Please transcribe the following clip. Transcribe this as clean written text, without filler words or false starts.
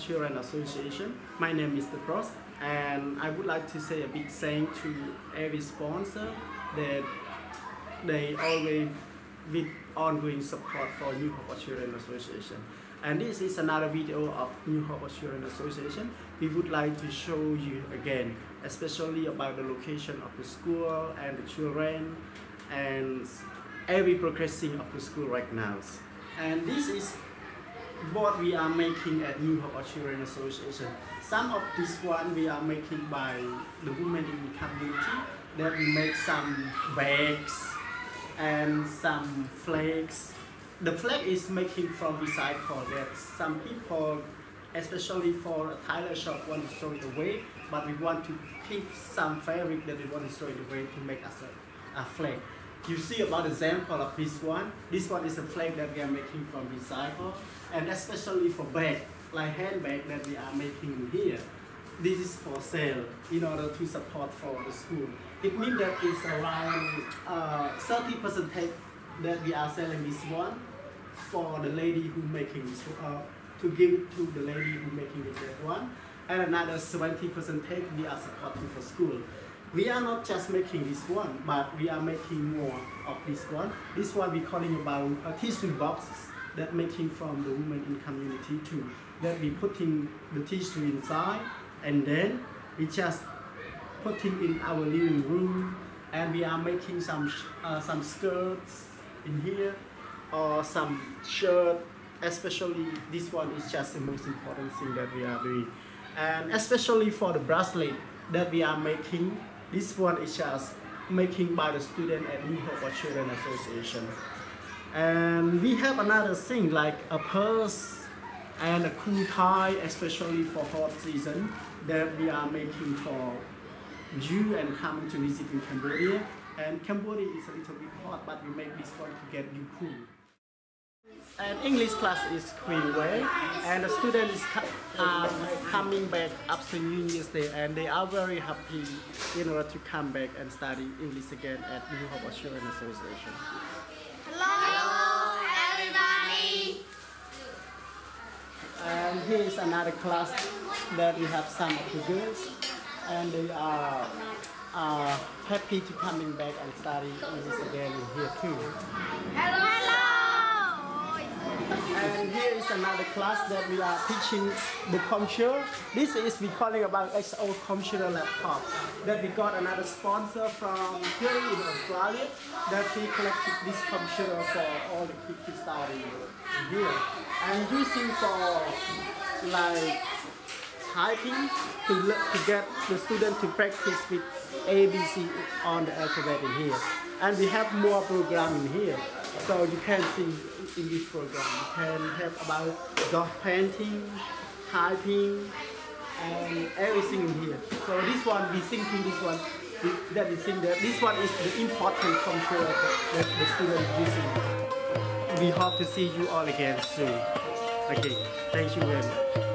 Hope Children Association. My name is Mr. Prosh, and I would like to say a big thank to every sponsor that they always with ongoing support for New Hope Children Association. And this is another video of New Hope Children Association. We would like to show you again, especially about the location of the school and the children and every progressing of the school right now. And this is what we are making at New Hope Children Association. Some of this one we are making by the women in the community, that we make some bags and some flags. The flag is making from recycle that some people, especially for a tailor shop, want to throw it away, but we want to keep some fabric that we want to throw it away to make us a flag. You see about the example of this one. This one is a flag that we are making from recycle, and especially for bag, like handbag that we are making here. This is for sale in order to support for the school. It means that it's around 30% that we are selling this one for the lady who making this, to give it to the lady who making it that one, and another 70% we are supporting for school. We are not just making this one, but we are making more of this one. This one we calling about tissue boxes that making from the women in community too. That we putting the tissue inside, and then we just putting in our living room, and we are making some skirts in here or some shirt. Especially this one is just the most important thing that we are doing, and especially for the bracelet that we are making. This one is just making by the student at New Hope Children Association. And we have another thing like a purse and a cool tie, especially for hot season, that we are making for you and come to visit in Cambodia. And Cambodia is a little bit hot, but we make this one to get you cool. And English class is Queen Way, and the student is coming back after New Year's Day, and they are very happy in order to come back and study English again at New Hope Children Association. Hello everybody! And here is another class that we have some of the girls, and they are happy to coming back and study English again here too. Hello! And here is another class that we are teaching the computer. This is we calling about XO computer laptop. That we got another sponsor from here in Australia that we collected this computer for all the kids studying here. And using for like typing to get the student to practice with ABC on the alphabet in here. And we have more programming here. So you can see in this program, you can have about dog painting, typing, and everything in here. So this one, we think in this one, that we think that this one is the important computer that the student is using. We hope to see you all again soon. Okay, thank you very much.